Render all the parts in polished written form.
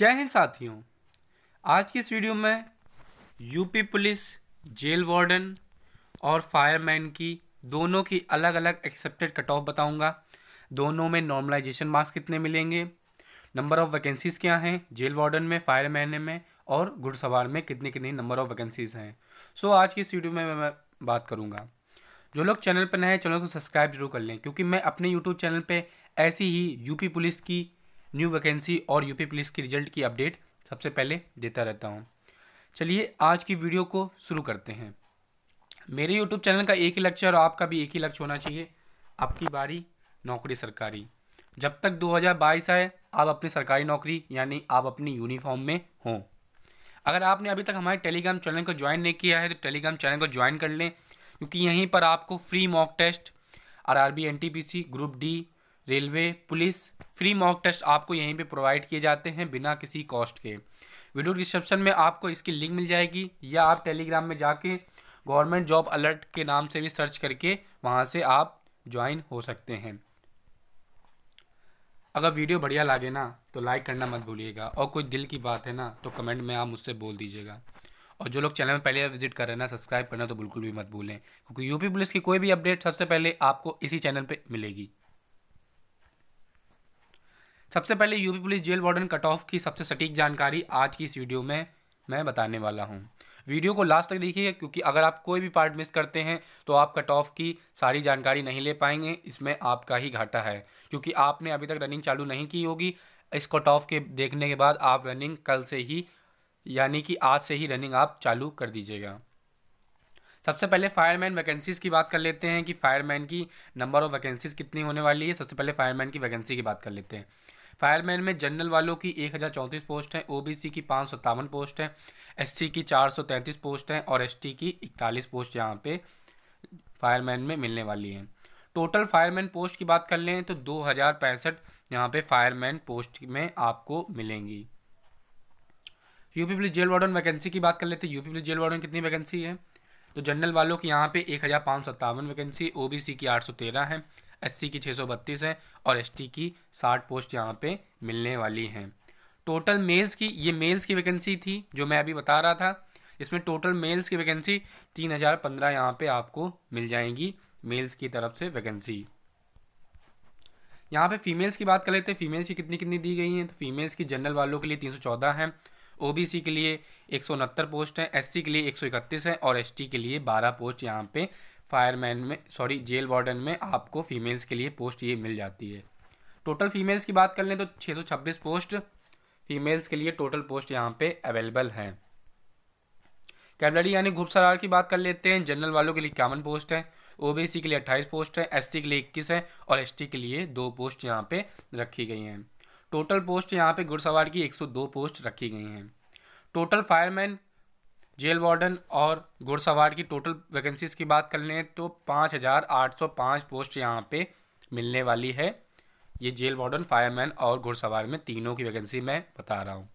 जय हिंद साथियों, आज की इस वीडियो में यूपी पुलिस, जेल वार्डन और फायरमैन की दोनों की अलग अलग एक्सेप्टेड कट ऑफ बताऊंगा। दोनों में नॉर्मलाइजेशन मार्क्स कितने मिलेंगे, नंबर ऑफ़ वैकेंसीज़ क्या हैं जेल वार्डन में, फायरमैन में और घुड़सवार में कितने नंबर ऑफ़ वैकेंसीज़ हैं। सो आज की इस वीडियो में मैं बात करूँगा। जो लोग चैनल पर नए हैं, चैनल को सब्सक्राइब जरूर कर लें, क्योंकि मैं अपने यूट्यूब चैनल पर ऐसी ही यूपी पुलिस की न्यू वैकेंसी और यूपी पुलिस की रिजल्ट की अपडेट सबसे पहले देता रहता हूं। चलिए आज की वीडियो को शुरू करते हैं। मेरे यूट्यूब चैनल का एक ही लक्ष्य और आपका भी एक ही लक्ष्य होना चाहिए, आपकी बारी नौकरी सरकारी। जब तक 2022 आए आप अपनी सरकारी नौकरी यानी आप अपनी यूनिफॉर्म में हों। अगर आपने अभी तक हमारे टेलीग्राम चैनल को ज्वाइन नहीं किया है तो टेलीग्राम चैनल को ज्वाइन कर लें, क्योंकि यहीं पर आपको free mock test, RRB, NTPC, group D, railway, police, free mock test आपको यहीं पे प्रोवाइड किए जाते हैं बिना किसी कॉस्ट के। वीडियो डिस्क्रिप्शन में आपको इसकी लिंक मिल जाएगी, या आप टेलीग्राम में जाके गवर्नमेंट जॉब अलर्ट के नाम से भी सर्च करके वहां से आप ज्वाइन हो सकते हैं। अगर वीडियो बढ़िया लगे ना तो लाइक करना मत भूलिएगा, और कोई दिल की बात है ना तो कमेंट में आप मुझसे बोल दीजिएगा। और जो लोग चैनल में पहले विजिट कर रहे हैं ना, सब्सक्राइब करना तो बिल्कुल भी मत भूलें, क्योंकि यूपी पुलिस की कोई भी अपडेट सबसे पहले आपको इसी चैनल पर मिलेगी। सबसे पहले UP police jail warden cut off की सबसे सटीक जानकारी आज की इस वीडियो में मैं बताने वाला हूं। वीडियो को लास्ट तक देखिए, क्योंकि अगर आप कोई भी पार्ट मिस करते हैं तो आप कट ऑफ की सारी जानकारी नहीं ले पाएंगे, इसमें आपका ही घाटा है। क्योंकि आपने अभी तक रनिंग चालू नहीं की होगी, इस कट ऑफ के देखने के बाद आप रनिंग कल से ही यानी कि आज से ही रनिंग आप चालू कर दीजिएगा। सबसे पहले फायरमैन वैकेंसीज़ की बात कर लेते हैं कि फायरमैन की नंबर ऑफ़ वैकेंसीज़ कितनी होने वाली है। सबसे पहले फायरमैन की वैकेंसी की बात कर लेते हैं। फायरमैन में जनरल वालों की 1034 पोस्ट हैं, OBC की 557 पोस्ट हैं, SC की 433 पोस्ट हैं और ST की 41 पोस्ट यहाँ पे फायरमैन में मिलने वाली हैं। टोटल फायरमैन पोस्ट की बात कर लें तो 2065 यहाँ पे फायरमैन पोस्ट में आपको मिलेंगी। UP police jail warden vacancy की बात कर लेते हैं। यूपी पुलिस जेल वार्डन कितनी वैकेंसी है तो जनरल वालों की यहाँ पे 1057 वैकेंसी, OBC की 813 है, SC की 632 है और ST की 60 पोस्ट यहाँ पे मिलने वाली हैं। टोटल मेल्स की, ये मेल्स की वैकेंसी थी जो मैं अभी बता रहा था, इसमें टोटल मेल्स की वैकेंसी 3015 यहाँ पे आपको मिल जाएंगी मेल्स की तरफ से वैकेंसी। यहाँ पे फीमेल्स की बात कर लेते हैं। फीमेल्स की कितनी दी गई हैं तो फीमेल्स की जनरल वालों के लिए 314 हैं, OBC के लिए 169 पोस्ट हैं, SC के लिए 131 हैं और ST के लिए 12 पोस्ट यहाँ पे फायरमैन में जेल वार्डन में आपको फीमेल्स के लिए पोस्ट ये मिल जाती है। टोटल फीमेल्स की बात कर लें तो 626 पोस्ट फीमेल्स के लिए टोटल पोस्ट यहाँ पे अवेलेबल हैं। कैवलरी यानी घुड़सवार की बात कर लेते हैं। जनरल वालों के लिए 51 पोस्ट हैं, OBC के लिए 28 पोस्ट हैं, SC के लिए 21 हैं और ST के लिए 2 पोस्ट यहाँ पे रखी गई हैं। टोटल पोस्ट यहाँ पे घुड़सवार की 102 पोस्ट रखी गई हैं। टोटल फायरमैन, जेल वार्डन और घुड़सवार की टोटल वैकेंसीज़ की बात कर लें तो 5805 पोस्ट यहाँ पे मिलने वाली है। ये जेल वार्डन, फायरमैन और घुड़सवार में तीनों की वैकेंसी मैं बता रहा हूँ।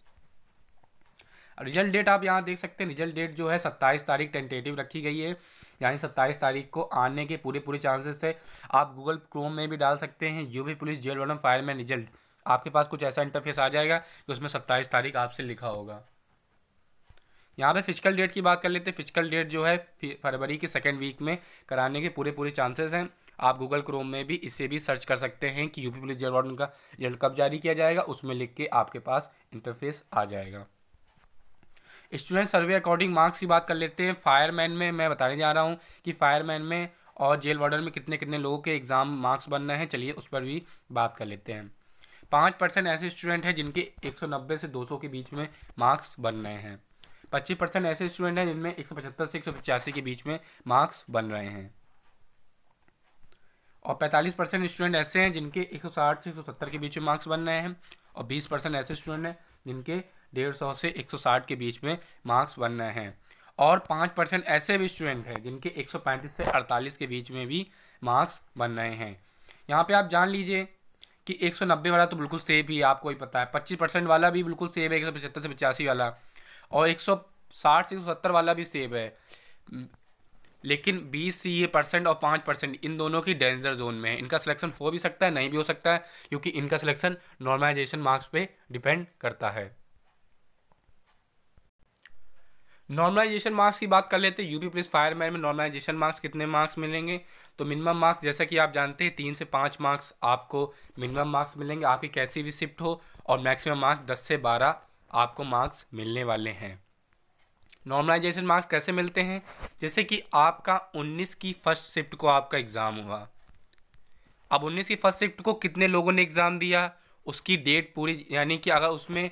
रिजल्ट डेट आप यहाँ देख सकते हैं। रिजल्ट डेट जो है 27 तारीख टेंटेटिव रखी गई है, यानी 27 तारीख को आने के पूरे चांसेस है। आप गूगल क्रोम में भी डाल सकते हैं UP police jail warden fireman result, आपके पास कुछ ऐसा इंटरफेस आ जाएगा कि उसमें 27 तारीख आपसे लिखा होगा। यहाँ पे फिजिकल डेट की बात कर लेते हैं। फिजिकल डेट जो है फरवरी के सेकेंड वीक में कराने के पूरे चांसेस हैं। आप गूगल क्रोम में भी इसे भी सर्च कर सकते हैं कि यूपी पुलिस जेल वार्डन का रिजल्ट कब जारी किया जाएगा, उसमें लिख के आपके पास इंटरफेस आ जाएगा। स्टूडेंट सर्वे अकॉर्डिंग मार्क्स की बात कर लेते हैं। फायरमैन में मैं बताने जा रहा हूँ कि फायरमैन में और जेल वार्डन में कितने लोगों के एग्ज़ाम मार्क्स बनना है, चलिए उस पर भी बात कर लेते हैं। 5% ऐसे स्टूडेंट हैं जिनके 190 से 200 के बीच में मार्क्स बन रहे हैं। 25% ऐसे स्टूडेंट हैं जिनमें 175 से 185 के बीच में मार्क्स बन रहे हैं। और 45% स्टूडेंट ऐसे हैं जिनके 160 से 170 के बीच में मार्क्स बन रहे हैं। और 20% ऐसे स्टूडेंट हैं जिनके 150 से 160 के बीच में मार्क्स बन रहे हैं। और 5% ऐसे भी स्टूडेंट हैं जिनके 135 से 48 के बीच में भी मार्क्स बन रहे हैं। यहाँ पर आप जान लीजिए कि 190 वाला तो बिल्कुल सेफ ही, आपको ही पता है। 25% वाला भी बिल्कुल सेफ है, 175 से 85 वाला, और 160 से 170 वाला भी सेफ है। लेकिन 20% और 5% इन दोनों की डेंजर जोन में है। इनका सिलेक्शन हो भी सकता है, नहीं भी हो सकता है, क्योंकि इनका सिलेक्शन नॉर्मलाइजेशन मार्क्स पे डिपेंड करता है। नॉर्मलाइजेशन मार्क्स की बात कर लेते हैं। यूपी पुलिस फायरमैन में नॉर्मलाइजेशन मार्क्स कितने मार्क्स मिलेंगे, तो मिनिमम मार्क्स जैसा कि आप जानते हैं 3 से 5 मार्क्स आपको मिनिमम मार्क्स मिलेंगे, आपकी कैसी भी शिफ्ट हो, और मैक्सिमम मार्क्स 10 से 12 आपको मार्क्स मिलने वाले हैं। नॉर्मलाइजेशन मार्क्स कैसे मिलते हैं, जैसे कि आपका 19 की फर्स्ट शिफ्ट को आपका एग्ज़ाम हुआ। अब 19 की फर्स्ट शिफ्ट को कितने लोगों ने एग्ज़ाम दिया, उसकी डेट पूरी, यानी कि अगर उसमें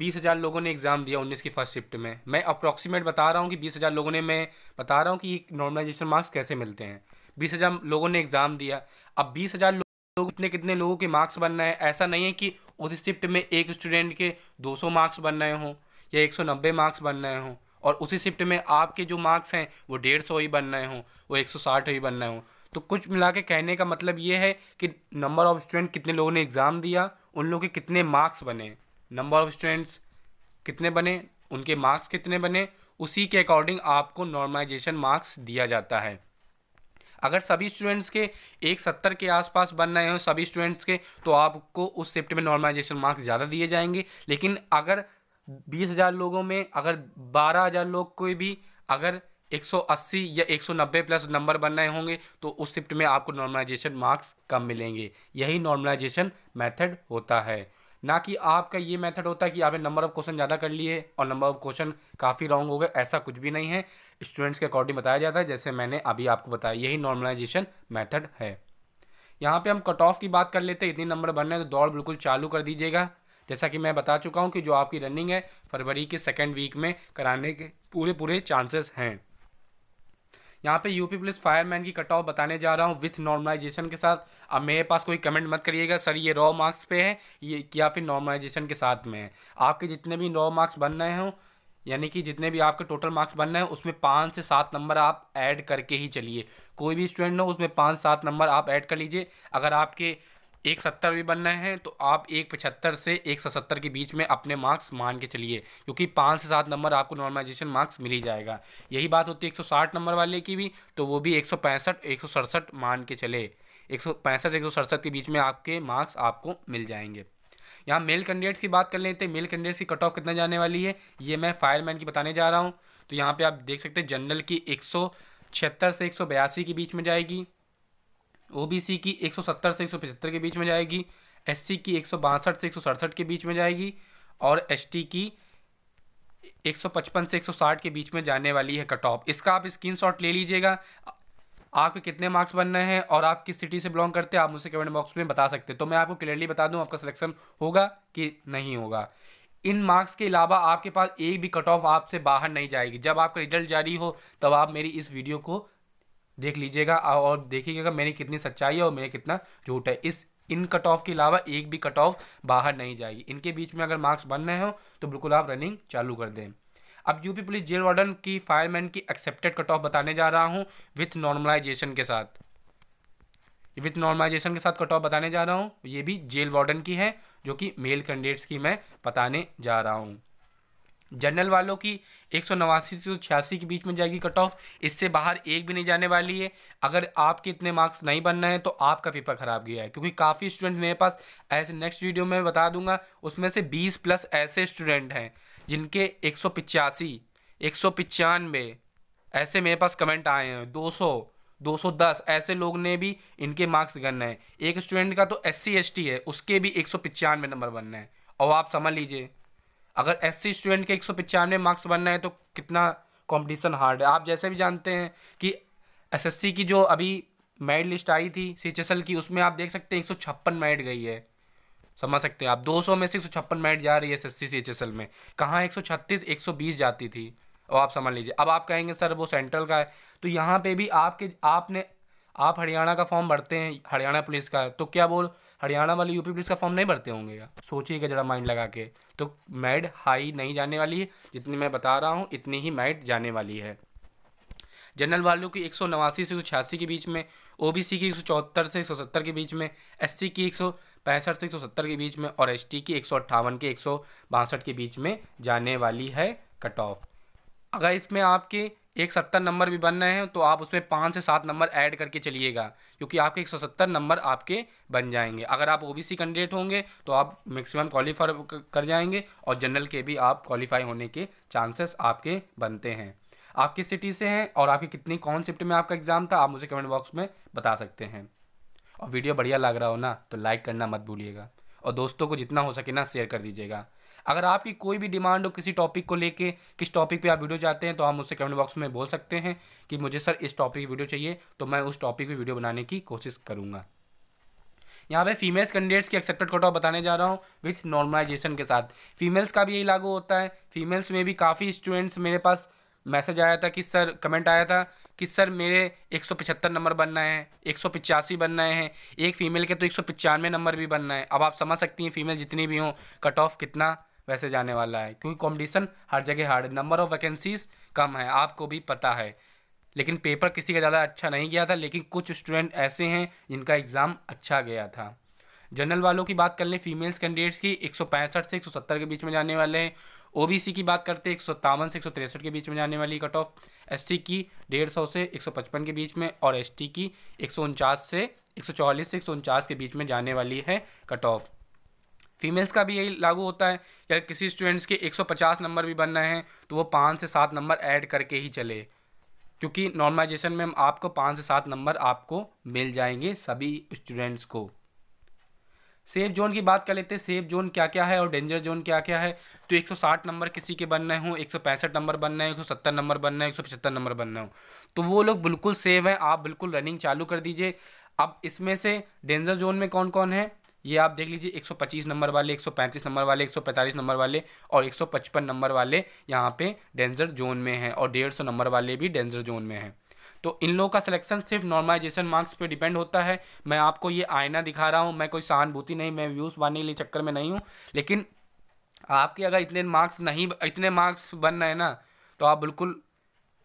20,000 लोगों ने एग्ज़ाम दिया 19 की फर्स्ट शिफ्ट में, मैं अप्रॉक्सीमेट बता रहा हूँ कि 20,000 लोगों ने, मैं बता रहा हूँ कि नॉर्मलाइजेशन मार्क्स कैसे मिलते हैं। 20,000 लोगों ने एग्ज़ाम दिया, अब 20,000 लोग कितने लोगों के मार्क्स बन रहे हैं। ऐसा नहीं है कि उस शिफ्ट में एक स्टूडेंट के 200 मार्क्स बन रहे हों या 190 मार्क्स बन रहे हों, और उसी शिफ्ट में आपके जो मार्क्स हैं वो 150 ही बन रहे हों, वो 160 ही बन रहे हों। तो कुछ मिला के कहने का मतलब ये है कि नंबर ऑफ़ स्टूडेंट कितने लोगों ने एग्ज़ाम दिया, उन लोगों के कितने मार्क्स बने, नंबर ऑफ़ स्टूडेंट्स कितने बने, उनके मार्क्स कितने बने, उसी के अकॉर्डिंग आपको नॉर्मलाइजेशन मार्क्स दिया जाता है। अगर सभी स्टूडेंट्स के 170 के आसपास बन रहे हो सभी स्टूडेंट्स के, तो आपको उस शिफ्ट में नॉर्मलाइजेशन मार्क्स ज़्यादा दिए जाएंगे। लेकिन अगर 20,000 लोगों में अगर 12,000 लोग कोई भी अगर 180 या 190 प्लस नंबर बन रहे होंगे, तो उस शिफ्ट में आपको नॉर्मलाइजेशन मार्क्स कम मिलेंगे। यही नॉर्मलाइजेशन मेथड होता है, ना कि आपका ये मेथड होता है कि आपने नंबर ऑफ क्वेश्चन ज़्यादा कर लिए और नंबर ऑफ क्वेश्चन काफ़ी रॉन्ग हो गए। ऐसा कुछ भी नहीं है, स्टूडेंट्स के अकॉर्डिंग बताया जाता है, जैसे मैंने अभी आपको बताया, यही नॉर्मलाइजेशन मेथड है। यहाँ पे हम कट ऑफ की बात कर लेते हैं, इतने नंबर बनने हैं तो दौड़ बिल्कुल चालू कर दीजिएगा। जैसा कि मैं बता चुका हूँ कि जो आपकी रनिंग है फरवरी के 2nd वीक में कराने के पूरे चांसेस हैं। यहाँ पे यूपी पुलिस फायरमैन की कट ऑफ बताने जा रहा हूँ विथ नॉर्मलाइजेशन के साथ। अब मेरे पास कोई कमेंट मत करिएगा सर ये रॉ मार्क्स पे है ये या फिर नॉर्मलाइजेशन के साथ में है। आपके जितने भी रॉ मार्क्स बन रहे हों, यानी कि जितने भी आपके टोटल मार्क्स बन रहे हैं, उसमें 5 से 7 नंबर आप ऐड करके ही चलिए। कोई भी स्टूडेंट हो उसमें 5-7 नंबर आप ऐड कर लीजिए। अगर आपके 170 भी बनना है तो आप 175 से 170 के बीच में अपने मार्क्स मान के चलिए, क्योंकि 5 से 7 नंबर आपको नॉर्मलाइजेशन मार्क्स मिल ही जाएगा। यही बात होती है 160 नंबर वाले की भी, तो वो भी 165-167 मान के चले, 165-167 के बीच में आपके मार्क्स आपको मिल जाएंगे। यहाँ मेल कैंडिडेट्स की बात कर लेते हैं, मेल कैंडिडेट्स की कट ऑफ कितना जाने वाली है ये मैं फायरमैन की बताने जा रहा हूँ। तो यहाँ पर आप देख सकते हैं जनरल की 176 से 182 के बीच में जाएगी, ओबीसी की 170 से 175 के बीच में जाएगी, एससी की 162 से 167 के बीच में जाएगी, और एसटी की 155 से 160 के बीच में जाने वाली है कट ऑफ। इसका आप स्क्रीनशॉट ले लीजिएगा, आपके कितने मार्क्स बनने हैं और आप किस सिटी से बिलोंग करते हैं आप मुझे कमेंट बॉक्स में बता सकते हैं। तो मैं आपको क्लियरली बता दूं आपका सिलेक्शन होगा कि नहीं होगा। इन मार्क्स के अलावा आपके पास एक भी कट ऑफ आपसे बाहर नहीं जाएगी। जब आपका रिजल्ट जारी हो तब आप मेरी इस वीडियो को देख लीजिएगा और देखिएगा मेरी कितनी सच्चाई है और मेरे कितना झूठ है। इन कट ऑफ के अलावा एक भी कट ऑफ बाहर नहीं जाएगी। इनके बीच में अगर मार्क्स बन रहे हो तो बिल्कुल आप रनिंग चालू कर दें। अब यूपी पुलिस जेल वार्डन की फायरमैन की एक्सेप्टेड कट ऑफ बताने जा रहा हूं विथ नॉर्मलाइजेशन के साथ कट ऑफ बताने जा रहा हूँ। ये भी जेल वार्डन की है, जो कि मेल कैंडिडेट्स की मैं बताने जा रहा हूँ। जनरल वालों की 189 से 186 के बीच में जाएगी कट ऑफ, इससे बाहर एक भी नहीं जाने वाली है। अगर आपके इतने मार्क्स नहीं बनना है तो आपका पेपर ख़राब गया है, क्योंकि काफ़ी स्टूडेंट मेरे पास ऐसे नेक्स्ट वीडियो में बता दूंगा, उसमें से 20 प्लस ऐसे स्टूडेंट हैं जिनके 185, 195 ऐसे मेरे पास कमेंट आए हैं, 200, 210 ऐसे लोग ने भी इनके मार्क्स गणना है। एक स्टूडेंट का तो SC ST है, उसके भी 195 नंबर बनना है। और आप समझ लीजिए अगर SC स्टूडेंट के 195 मार्क्स बनना है तो कितना कंपटीशन हार्ड है। आप जैसे भी जानते हैं कि SSC की जो अभी मेरिट लिस्ट आई थी CHSL की, उसमें आप देख सकते हैं 156 मेरिट गई है। समझ सकते हैं आप 200 में से 156 मेरिट जा रही है SSC CHSL में, कहाँ 136-120 जाती थी। और आप समझ लीजिए। अब आप कहेंगे सर वो सेंट्रल का है, तो यहाँ पर भी आप हरियाणा का फॉर्म भरते हैं, हरियाणा पुलिस का, तो क्या वो हरियाणा वाले यूपी पुलिस का फॉर्म नहीं भरते होंगे? सोचिएगा जरा माइंड लगा के। तो मैड हाई नहीं जाने वाली है, जितनी मैं बता रहा हूँ इतनी ही मैड जाने वाली है। जनरल वालों की 189 से 186 के बीच में, ओबीसी की 174 से 170 के बीच में, एससी की 165 से 170 के बीच में, और एसटी की 158 से 162 के बीच में जाने वाली है कट ऑफ। अगर इसमें आपके 170 नंबर भी बन रहे हैं तो आप उसमें 5 से 7 नंबर ऐड करके चलिएगा, क्योंकि आपके 170 नंबर आपके बन जाएंगे। अगर आप ओबीसी कैंडिडेट होंगे तो आप मैक्सिमम क्वालिफाई कर जाएंगे और जनरल के भी आप क्वालिफाई होने के चांसेस आपके बनते हैं। आप किस सिटी से हैं और आपकी कितनी कौन शिफ्ट में आपका एग्ज़ाम था, आप मुझे कमेंट बॉक्स में बता सकते हैं। और वीडियो बढ़िया लग रहा हो ना तो लाइक करना मत भूलिएगा और दोस्तों को जितना हो सके ना शेयर कर दीजिएगा। अगर आपकी कोई भी डिमांड हो किसी टॉपिक को लेके, किस टॉपिक पे आप वीडियो चाहते हैं, तो आप मुझसे कमेंट बॉक्स में बोल सकते हैं कि मुझे सर इस टॉपिक की वीडियो चाहिए, तो मैं उस टॉपिक पे वीडियो बनाने की कोशिश करूँगा। यहाँ पे फीमेल्स कैंडिडेट्स की एक्सेप्टेड कोटा बताने जा रहा हूँ विथ नॉर्मलाइजेशन के साथ। फीमेल्स का भी यही लागू होता है। फीमेल्स में भी काफ़ी स्टूडेंट्स मेरे पास मैसेज आया था कि सर, कमेंट आया था कि सर मेरे 175 नंबर बनना है, 185 बनना है, एक फ़ीमेल के तो 195 नंबर भी बनना है। अब आप समझ सकती हैं फीमेल जितनी भी हों कट ऑफ कितना वैसे जाने वाला है, क्योंकि कंपटीशन हर जगह हार्ड, नंबर ऑफ वैकेंसीज कम है, आपको भी पता है। लेकिन पेपर किसी का ज़्यादा अच्छा नहीं गया था, लेकिन कुछ स्टूडेंट ऐसे हैं जिनका एग्ज़ाम अच्छा गया था। जनरल वालों की बात कर लें, फीमेल्स कैंडिडेट्स की 165 से 170 के बीच में जाने वाले हैं। ओबीसी की बात करते हैं 157 से 163 के बीच में जाने वाली कट ऑफ। एससी की 150 से 155 के बीच में और एसटी की 149 से 144 से 149 के बीच में जाने वाली है कट ऑफ। फीमेल्स का भी यही लागू होता है कि किसी स्टूडेंट्स के 150 नंबर भी बनना है तो वो 5 से 7 नंबर ऐड करके ही चले, क्योंकि नॉर्मलाइजेशन में आपको 5 से 7 नंबर आपको मिल जाएंगे सभी स्टूडेंट्स को। सेफ जोन की बात कर लेते हैं, सेफ जोन क्या क्या है और डेंजर जोन क्या क्या है। तो 160 नंबर किसी के बनने हों, 165 नंबर बनना है, 170 नंबर बनना है, 175 नंबर बनना हो, तो वो लोग बिल्कुल सेफ हैं, आप बिल्कुल रनिंग चालू कर दीजिए। अब इसमें से डेंजर जोन में कौन कौन है ये आप देख लीजिए, 125 नंबर वाले, 135 नंबर वाले, 145 नंबर वाले और 155 नंबर वाले यहाँ पर डेंजर जोन में हैं, और 150 नंबर वाले भी डेंजर जोन में हैं। तो इन लोगों का सिलेक्शन सिर्फ नॉर्मलाइजेशन मार्क्स पे डिपेंड होता है। मैं आपको ये आईना दिखा रहा हूँ, मैं कोई सहानुभूति नहीं, मैं व्यूज़ पाने के लिए चक्कर में नहीं हूँ, लेकिन आपके अगर इतने मार्क्स बन रहे हैं ना तो आप बिल्कुल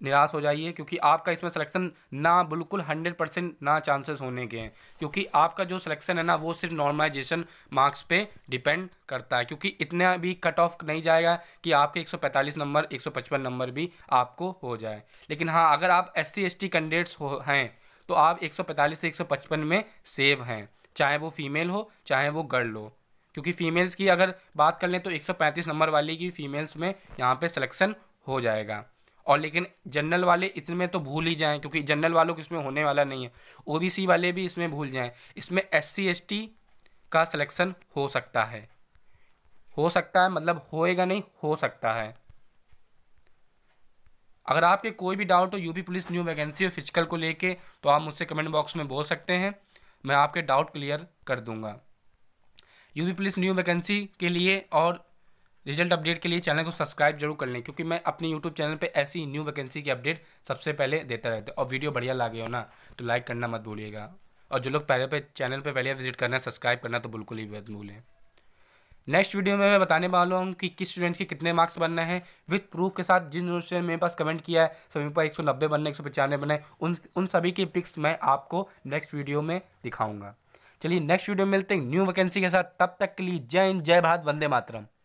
निराश हो जाइए, क्योंकि आपका इसमें सिलेक्शन ना बिल्कुल 100% ना चांसेस होने के हैं, क्योंकि आपका जो सिलेक्शन है ना वो सिर्फ नॉर्मलाइजेशन मार्क्स पे डिपेंड करता है, क्योंकि इतना भी कट ऑफ नहीं जाएगा कि आपके 145 नंबर 155 नंबर भी आपको हो जाए। लेकिन हाँ, अगर आप SC ST कैंडिडेट्स हैं तो आप 145 से 155 में सेव हैं, चाहे वो फीमेल हो चाहे वो गर्ल हो, क्योंकि फीमेल्स की अगर बात कर लें तो 135 नंबर वाली की फीमेल्स में यहाँ पर सिलेक्शन हो जाएगा। और लेकिन जनरल वाले इसमें तो भूल ही जाएं, क्योंकि जनरल वालों को इसमें होने वाला नहीं है। ओबीसी वाले भी इसमें भूल जाएं, इसमें SC ST का सिलेक्शन हो सकता है, मतलब होएगा नहीं, हो सकता है। अगर आपके कोई भी डाउट हो यूपी पुलिस न्यू वैकेंसी और फिजिकल को लेके, तो आप मुझसे कमेंट बॉक्स में बोल सकते हैं, मैं आपके डाउट क्लियर कर दूँगा। यूपी पुलिस न्यू वैकेंसी के लिए और रिजल्ट अपडेट के लिए चैनल को सब्सक्राइब जरूर कर लें, क्योंकि मैं अपने यूट्यूब चैनल पे ऐसी न्यू वैकेंसी की अपडेट सबसे पहले देता रहता हूँ। और वीडियो बढ़िया लगे हो ना तो लाइक करना मत भूलिएगा, और जो लोग चैनल पे पहले विजिट करना है सब्सक्राइब करना तो बिल्कुल ही मत भूलें। नेक्स्ट वीडियो में मैं बताने वाला हूँ कि किस स्टूडेंट के कितने मार्क्स बनना है विथ प्रूफ के साथ। जिन स्टूडेंट मेरे पास कमेंट किया है सभी पर 190 बनना है, 195 बनना है, उन सभी की पिक्स मैं आपको नेक्स्ट वीडियो में दिखाऊँगा। चलिए नेक्स्ट वीडियो में मिलते हैं न्यू वैकेंसी के साथ, तब तक के लिए जय हिंद, जय भारत, वंदे मातरम।